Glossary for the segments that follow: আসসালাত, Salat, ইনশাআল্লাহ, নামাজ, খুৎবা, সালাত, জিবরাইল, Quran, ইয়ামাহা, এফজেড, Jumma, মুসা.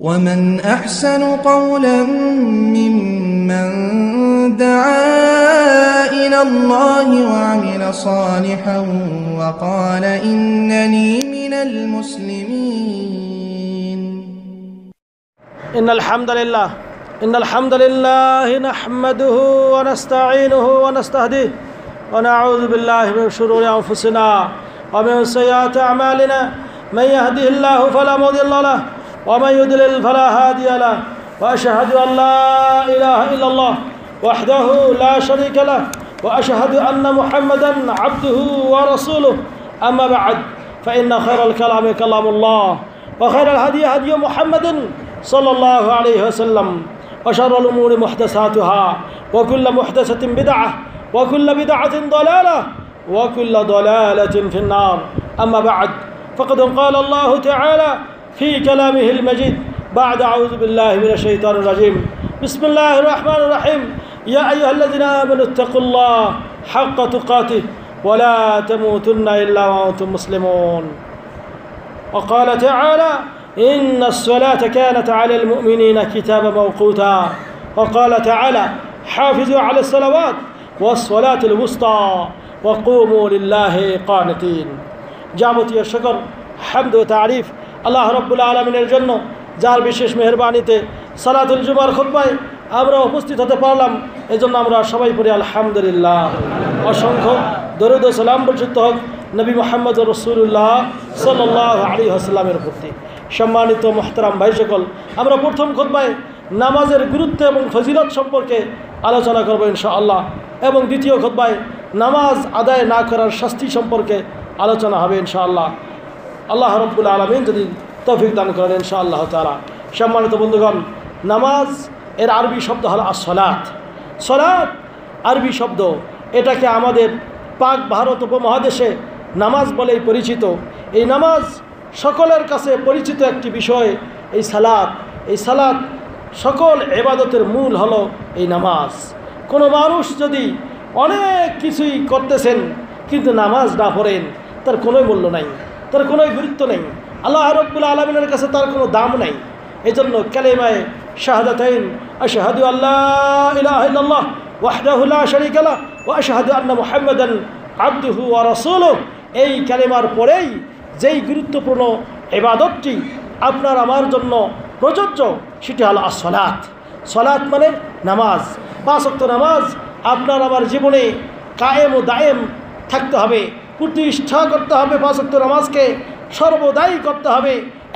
ومن أحسن قولا ممن دعا إلى الله وعمل صالحا وقال إنني من المسلمين. إن الحمد لله نحمده ونستعينه ونستهديه ونعوذ بالله من شرور أنفسنا ومن سيئات أعمالنا، من يهده الله فلا مضل له ومن يضلل فلا هادي له، وأشهد أن لا إله إلا الله وحده لا شريك له، وأشهد أن محمدا عبده ورسوله. أما بعد، فإن خير الكلام كلام الله، وخير الهدي هدي محمد صلى الله عليه وسلم، وشر الأمور محدثاتها، وكل محدثة بدعة، وكل بدعة ضلالة، وكل ضلالة في النار. أما بعد، فقد قال الله تعالى في كلامه المجيد بعد أعوذ بالله من الشيطان الرجيم، بسم الله الرحمن الرحيم، يا أيها الذين آمنوا اتقوا الله حق تقاته ولا تموتن إلا وأنتم مسلمون. وقال تعالى، إن الصلاة كانت على المؤمنين كتابا موقوتا. وقال تعالى، حافظوا على الصلوات والصلاة الوسطى وقوموا لله قانتين. جابت يا شكر حمد و تعريف اللہ رب العالمین جن جار بشیش مہربانی تے صلاۃ الجمعہ خطبائے ہمرا اپستھت ہوتے پارلام، ایجন্য ہمرا সবাই পড়ি আলহামদুলিল্লাহ। অসংখ্য দরুদ ও সালাম বর্ষিত হোক নবী মুহাম্মদ রাসূলুল্লাহ সাল্লাল্লাহু আলাইহি ওয়াসাল্লামের প্রতি। সম্মানিত মোহতারাম ভাই সকল, আমরা প্রথম খুতবায় নামাজের গুরুত্ব এবং ফজিলত সম্পর্কে আলোচনা করব ইনশাআল্লাহ, এবং দ্বিতীয় খুতবায় নামাজ আদায় না করার শাস্তি সম্পর্কে আলোচনা হবে ইনশাআল্লাহ। আল্লাহ রব্বুল আলামিন যদি তৌফিক দান করেন ইনশাআল্লাহ তাআলা। সম্মানিত বন্ধুগণ, নামাজ এর আরবি শব্দ হলো আসসালাত। সালাত আরবি শব্দ, এটাকে আমাদের পাক ভারত উপমহাদেশে নামাজ বলেই পরিচিত। এই নামাজ সকলের কাছে পরিচিত একটি বিষয়। এই সালাত সকল ইবাদতের মূল হলো এই নামাজ। কোনো মানুষ যদি অনেক কিছুই করতেছেন কিন্তু নামাজ না পড়েন, তার কোনো মূল্য নাই, তার কোনো গুরুত্ব নেই, আল্লাহ রাব্বুল আলামিনের কাছে তার কোনো দাম নাই। এজন্য কালেমায়ে শাহাদাতাইন, আশহাদু আল্লা ইলাহা ইল্লাল্লাহ ওয়াহদাহু লা শারীকা লাহু ওয়া আশহাদু আন্না মুহাম্মাদান আবদুহু ওয়া রাসূলুহু, এই কালেমার পরেই যেই গুরুত্বপূর্ণ ইবাদতটি আপনার আমার জন্য প্রযোজ্য সেটি হলো আসসালাত। সালাত মানে নামাজ। পাঁচ ওয়াক্ত নামাজ আপনার আমার জীবনে কায়েম ও দায়েম থাকতে হবে, প্রতিষ্ঠা করতে হবে। পাঁচ ওয়াক্ত নামাজকে সর্বদাই করতে হবে,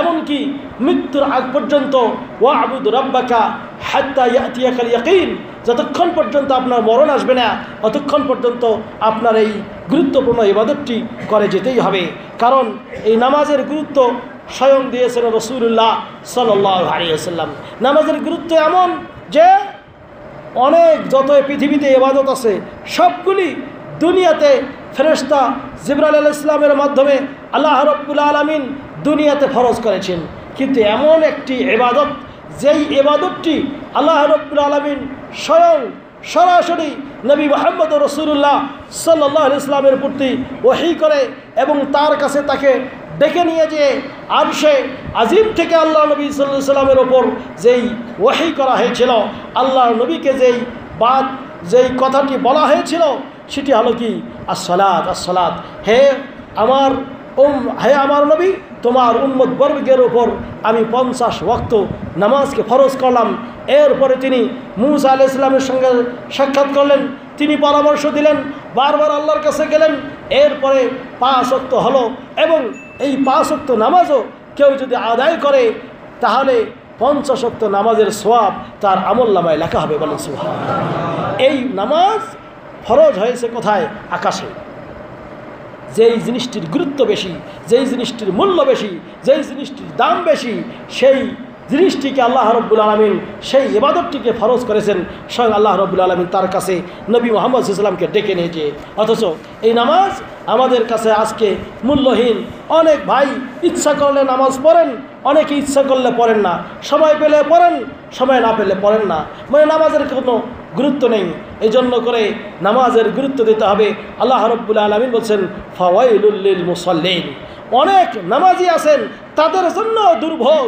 এমনকি মৃত্যুর আগ পর্যন্ত। ওয়া'বুদ রাব্বাকা হাত্তা ইয়াতিয়াকাল ইয়াকিন, যতক্ষণ পর্যন্ত আপনার মরণ আসবে না ততক্ষণ পর্যন্ত আপনার এই গুরুত্বপূর্ণ ইবাদতটি করে যেতেই হবে। কারণ এই নামাজের গুরুত্ব স্বয়ং দিয়েছেন রাসূলুল্লাহ সাল্লাল্লাহু আলাইহি ওয়াসাল্লাম। নামাজের গুরুত্ব এমন যে অনেক যত পৃথিবীতে ইবাদত আছে সবগুলি দুনিয়াতে ফেরেশতা জিবরাইল আলাইহিস সালামের মাধ্যমে আল্লাহ রাব্বুল আলামিন দুনিয়াতে ফরজ করেছেন, কিন্তু এমন একটি ইবাদত যেই ইবাদতটি আল্লাহ রাব্বুল আলামিন স্বয়ং সরাসরি নবী মুহাম্মদ রাসূলুল্লাহ সাল্লাল্লাহু আলাইহি ওয়াসাল্লামের প্রতি ওহী করে এবং তার কাছে তাকে ডেকে নিয়ে যে আরশে আজিম থেকে আল্লাহ নবী সাল্লাল্লাহু আলাইহি ওয়াসাল্লামের ওপর যেই ওহী করা হয়েছিল, আল্লাহ নবীকে যেই কথাটি বলা হয়েছিল সেটি হলো কি? আসসালাত। আসসালাত, হে আমার নবী, তোমার উম্মত বর্গের উপর আমি 50 ওয়াক্ত নামাজকে ফরজ করলাম। এরপরে তিনি মুসা আলাইহিস সালামের সঙ্গে সাক্ষাৎ করলেন, তিনি পরামর্শ দিলেন, বারবার আল্লাহর কাছে গেলেন, এরপরে 5 ওয়াক্ত হলো। এবং এই 5 ওয়াক্ত নামাজও কেউ যদি আদায় করে তাহলে 50 ওয়াক্ত নামাজের সওয়াব তার আমলনামায় লেখা হবে। বলেন সুবহানাল্লাহ। এই নামাজ ফরজ হয়েছে কোথায়? আকাশে। যেই জিনিসটির গুরুত্ব বেশি, যেই জিনিসটির মূল্য বেশি, যেই জিনিসটির দাম বেশি, সেই জিনিসটিকে আল্লাহ রাব্বুল আলামিন সেই ইবাদতটিকে ফরজ করেছেন স্বয়ং আল্লাহ রাব্বুল আলামিন তার কাছে নবী মুহাম্মদ সাল্লাল্লাহু আলাইহি ওয়াসাল্লামকে ডেকে নিয়ে যেয়ে। অথচ এই নামাজ আমাদের কাছে আজকে মূল্যহীন। অনেক ভাই ইচ্ছা করলে নামাজ পড়েন, অনেকে ইচ্ছা করলে পড়েন না, সময় পেলে পড়েন, সময় না পেলে পড়েন না, মানে নামাজের কোনো গুরুত্ব নেই। এই জন্য করে নামাজের গুরুত্ব দিতে হবে। আল্লাহ রাব্বুল আলামিন বলছেন, ফাওয়াইলুল লিল মুসাল্লিন, অনেক নামাজি আছেন তাদের জন্য দুর্ভোগ।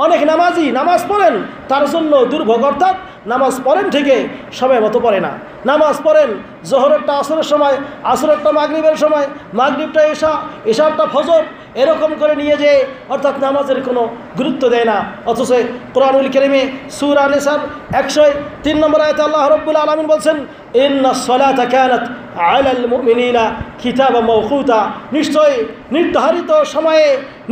अनेक नमाजी नमाज पढ़ें तार जन्य दुर्भोग अर्थात नमाज पढ़ें ঠিকই समय मतो पढ़े ना नमाज पढ़ें जोहरटा आसरेर समय आसरेटा मागरिबेर समय मागरिबटा एशा एशाटा फजर एरकम करे निये जाए अर्थात नामाजेर कोनो गुरुत्व देय ना अथच कुरानुल करीमे सूरा निसार 103 नम्बर आयते आल्लाह रब्बुल आलामीन बोलছেন इन्ना सलाता कानत आलाल मुमिनीना किताबाम मौकुता निश्चय निर्धारित समय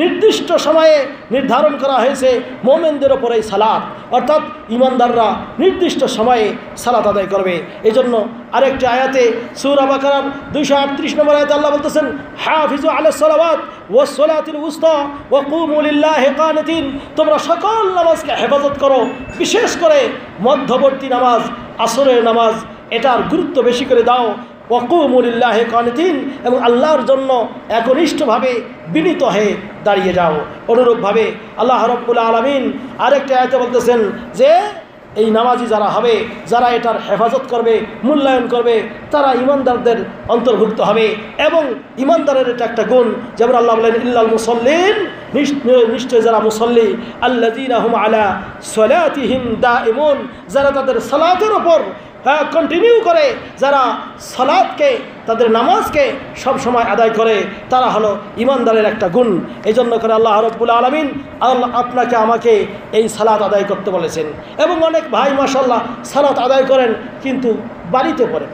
निर्दिष्ट समय निर्धारण करा হয়েছে মুমিনদের উপর এই সালাত অর্থাৎ ঈমানদাররা নির্দিষ্ট সময়ে সালাত আদায় করবে এজন্য আরেকটি আয়াতে সূরা বাকারার 238 নম্বর আয়াতে আল্লাহ বলতেছেন হাফিজু আলাস সালাওয়াত ওয়াস সালাতিল উসতা ওয়া কুমু লিল্লাহি কানিতিন তোমরা সকল নামাজকে হেফাজত করো বিশেষ করে মধ্যবর্তী নামাজ আসরের নামাজ এটার গুরুত্ব বেশি করে দাও ওয়া কুমু লিল্লাহি কানিতিন এবং আল্লাহর জন্য একনিষ্ঠভাবে বিনীত হয়ে দাঁড়িয়ে যাও অনুরূপভাবে আল্লাহ রাব্বুল আলামিন আরেকটা আয়াতে বলতেছেন যে এই নামাজি যারা হবে যারা এটার হেফাজত করবে মূল্যায়ন করবে তারা ঈমানদারদের অন্তর্ভুক্ত হবে এবং ঈমানদারের এটা একটা গুণ যেমন আল্লাহ বলেন ইল্লাল মুসাল্লিন নিশ্চয় যারা মুসল্লি আল্লাযীনা হুম আলা সালাতিহিম দাঈমুন যারা তাদের সালাতের উপর কন্টিনিউ করে যারা সালাতকে তাদের নামাজকে সব সময় আদায় করে তারা হলো ঈমানদারের একটা গুণ এজন্য করে আল্লাহ রাব্বুল আলামিন আপনাকে আমাকে এই সালাত আদায় করতে বলেছেন এবং অনেক ভাই মাশাআল্লাহ সালাত আদায় করেন কিন্তু বাড়িতে পড়েন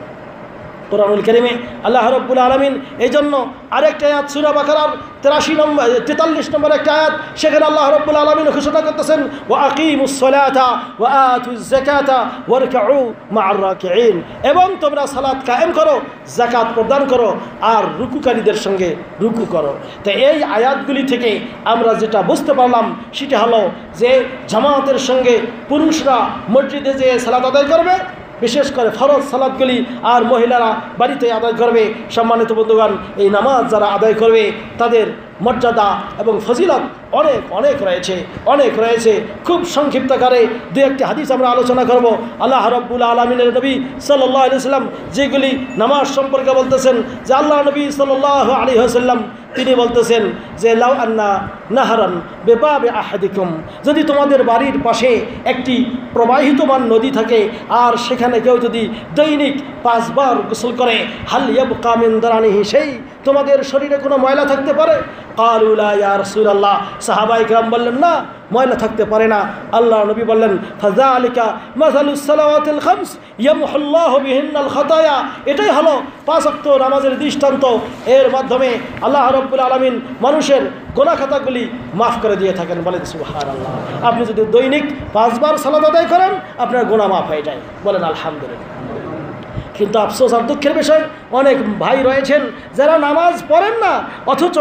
কুরআনুল কারীমে আল্লাহ রাব্বুল আলামিন এজন্য আরেকটা আয়াত সূরা বাকারার 43 নম্বর একটা আয়াত সেখানে আল্লাহ রাব্বুল আলামিন ঘোষণা করতেছেন ওয়া আকিমুস সালাতা ওয়া আতুজ যাকাতা ওয়ারকাউ মাআর রাকিঈন এবং তোমরা সালাত কায়েম করো যাকাত প্রদান করো আর রুকুকারীদের সঙ্গে রুকু করো তো এই আয়াতগুলি থেকে আমরা যেটা বুঝতে পারলাম সেটা হলো যে জামাতের সঙ্গে পুরুষরা মসজিদে যে সালাত আদায় করবে বিশেষ করে ফরজ সালাতগুলি আর মহিলারা বাড়িতে আদায় করবে সম্মানিত বন্ধুগণ এই নামাজ যারা আদায় করবে তাদের মর্যাদা এবং ফজিলত অনেক অনেক রয়েছে খুব সংক্ষিপ্ত আকারে দুই একটি হাদিস আমরা আলোচনা করব আল্লাহ রাব্বুল আলামিনের নবী সাল্লাল্লাহু আলাইহি ওয়াসাল্লাম যেগুলি নামাজ সম্পর্কে বলতেছেন যে আল্লাহ নবী সাল্লাল্লাহু আলাইহি ওয়াসাল্লাম তিনি বলতেছেন যে লাউ আন্না নাহরান বিবাবি আহাদিকুম যদি তোমাদের বাড়ির পাশে একটি প্রবাহিতমান নদী থাকে আর সেখানে কেউ যদি দৈনিক 5 বার গোসল করে হাল ইয়াবকা মিন দারানিহি শাই তোমাদের শরীরে কোনো ময়লা থাকতে পারে قالوا لا يا رسول الله সাহাবায়ে کرام বললেন না ময়লা থাকতে পারে না আল্লাহ নবী বললেন ফাযালিকা মাসালুস সালাওয়াতিল খামস ইয়ামহুল্লাহু বিহিন্নাল খাতায়া এটাই হলো পাঁচ ওয়াক্ত নামাজের দৃষ্টান্ত এর মাধ্যমে আল্লাহ রাব্বুল আলামিন মানুষের গুনাহ খাতাগুলি মাফ করে দিয়ে থাকেন বলেন সুবহানাল্লাহ আপনি যদি দৈনিক 5 বার সালাত আদায় করেন আপনার গুনাহ মাফ হয়ে যায় বলেন আলহামদুলিল্লাহ কিন্তু আফসোস আর দুঃখের বিষয় অনেক ভাই রয়েছেন যারা নামাজ পড়েন না অথচ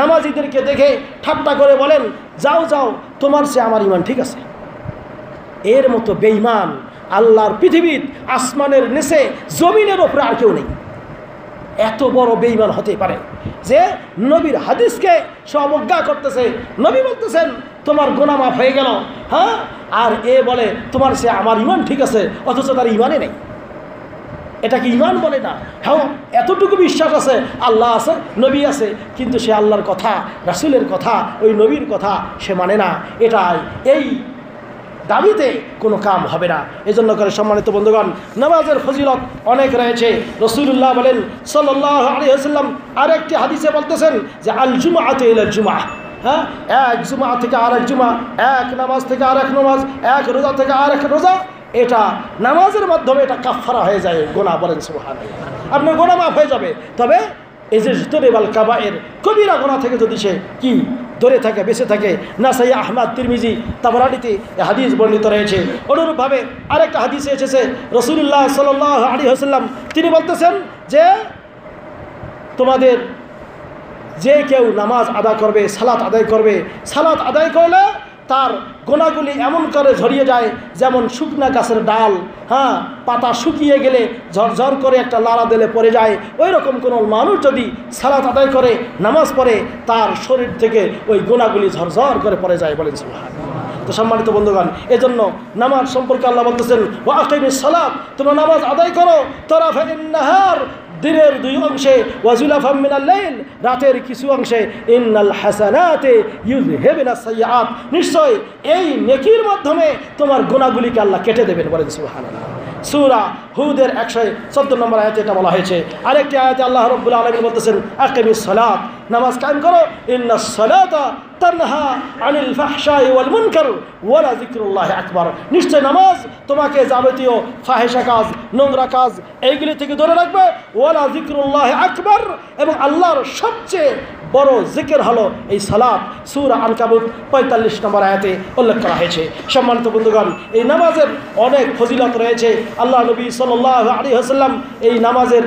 নামাজীদেরকে দেখে ঠাট্টা করে বলেন যাও যাও তোমার সে আমার ঈমান ঠিক আছে এর মতো বেঈমান আল্লাহর পৃথিবীর আসমানের নিচে জমিনের উপরে আর কেউ নেই এত বড় বেঈমান হতে পারে যে নবীর হাদিসকে সে অবজ্ঞা করতেছে নবী বলতেছেন তোমার গুনাহ মাফ হয়ে গেল হ্যাঁ আর এ বলে তোমার সে আমার ঈমান ঠিক আছে অথচ তার ঈমানই নেই এটা কি ঈমান বলে না হ্যাঁ এতটুকু বিশ্বাস আছে আল্লাহ আছে নবী আছে কিন্তু সে আল্লাহর কথা রাসূলের কথা ওই নবীর কথা সে মানে না এটা এই দাবিতে কোনো কাম হবে না এজন্য করে সম্মানিত বন্ধুগণ নামাজের ফজিলত অনেক রয়েছে রাসূলুল্লাহ বলেন সাল্লাল্লাহু আলাইহি ওয়াসাল্লাম আরেকটি হাদিসে বলতেছেন যে আল জুমআতু ইলা জুমআহ হ্যাঁ এক জুমআ থেকে আরেক জুমআ এক নামাজ থেকে আরেক নামাজ এক রোজা থেকে আরেক রোজা এটা নামাজের মাধ্যমে এটা কাফফারা হয়ে যায় গোনা বলেন সুবহানাল্লাহ আপনার গোনা মাফ হয়ে যাবে তবে এই যে তরিবাল কাবায়ের কবিরা গোনা থেকে যদি সে কি দূরে থাকে বেঁচে থাকে নাসাই আহমদ তিরমিজি তাবরানিতে এই হাদিস বর্ণিত রয়েছে অনুরূপভাবে আরেকটা হাদিসে এসেছে রাসূলুল্লাহ সাল্লাল্লাহু আলাইহি ওয়াসাল্লাম তিনি বলতেছেন যে তোমাদের যে কেউ নামাজ আদায় করবে সালাত আদায় করবে সালাত আদায় করলে তার গোনাগুলি এমন করে ঝরিয়ে যায় যেমন শুকনা গাছের ডাল হ্যাঁ পাতা শুকিয়ে গেলে ঝরঝর করে একটা লারা দিলে পড়ে যায় ওই রকম কোনো মানুষ যদি সালাত আদায় করে নামাজ পড়ে তার শরীর থেকে ওই গোনাগুলি ঝরঝর করে পড়ে যায় বলেন সুবহানাল্লাহ তো সম্মানিত বন্ধুগণ এজন্য নামাজ সম্পর্কে আল্লাহ বলতেছেন ওয়া আকিমিস সালাত তোমরা নামাজ আদায় করো তারাফা ইন নাহার দিনের দুই অংশে ওয়াজুলাফাম মিনাল লাইল রাতের কিছু অংশে ইন্নাল হাসানাতে ইউযহিবুনাস সাইয়্যাত নিশ্চয় এই নেকির মাধ্যমে তোমার গুনাহগুলিকে আল্লাহ কেটে দেবেন বলেন সুবহানাল্লাহ সূরা হুদের 114 নম্বর আয়াতে এটা বলা হয়েছে আরেকটি আয়াতে আল্লাহ রাব্বুল আলামিন বলতেছেন আকিমিস সালাত নামাজ কায়েম করো ইন্নাস সালাতা তানহা আনিল ফাহশাই ওয়াল মুনকার ওয়া লা যিকরুল্লাহি আকবার নিশ্চয় নামাজ তোমাকে যাবতীয় ফাহিশা কাজ নোংরা কাজ এইগুলি থেকে দূরে রাখবে ওয়া লা যিকরুল্লাহি আকবার এবং আল্লাহর সবচেয়ে বড় জিকির হলো এই সালাত সূরা আনকাবুত 45 নম্বর আয়াতে উল্লেখ করা হয়েছে সম্মানিত বন্ধুগণ এই নামাজের অনেক ফজিলত রয়েছে আল্লাহ নবী সাল্লাল্লাহু আলাইহি ওয়াসাল্লাম এই নামাজের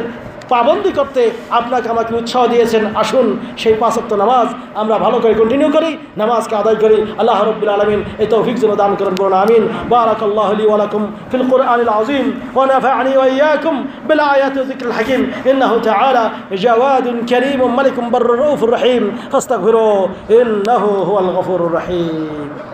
পাবন্দি করতে আপনাকে আমাকে উৎসাহ দিয়েছেন আসুন সেই পাঁচ ওয়াক্ত নামাজ আমরা ভালো করে কন্টিনিউ করি নামাজকে আদায় করি আল্লাহ রাব্বুল আলামিন এই তৌফিক যেন দান করেন বলুন আমিন বারাকাল্লাহু লি ওয়া লাকুম ফিল কুরআনিল আযীম ওয়া নাফা'নি ওয়া ইয়াকুম বিল আয়াতি ওয়া যিকরিল হাকীম ইন্নাহু তাআলা জাওয়াদুন কারীমুম মালিকুম বাররুফুর রহিম ফাস্তাগফিরু ইন্নাহু হুয়াল গফুরুর রহিম